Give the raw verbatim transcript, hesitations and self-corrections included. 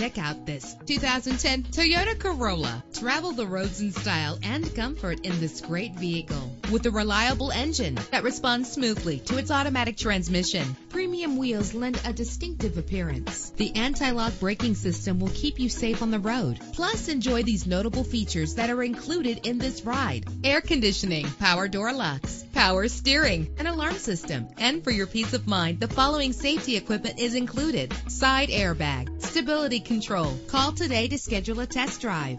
Check out this two thousand ten Toyota Corolla. Travel the roads in style and comfort in this great vehicle with a reliable engine that responds smoothly to its automatic transmission. Premium wheels lend a distinctive appearance. The anti-lock braking system will keep you safe on the road. Plus, enjoy these notable features that are included in this ride: air conditioning, power door locks, power steering, an alarm system. And for your peace of mind, the following safety equipment is included: side airbag, stability control. Call today to schedule a test drive.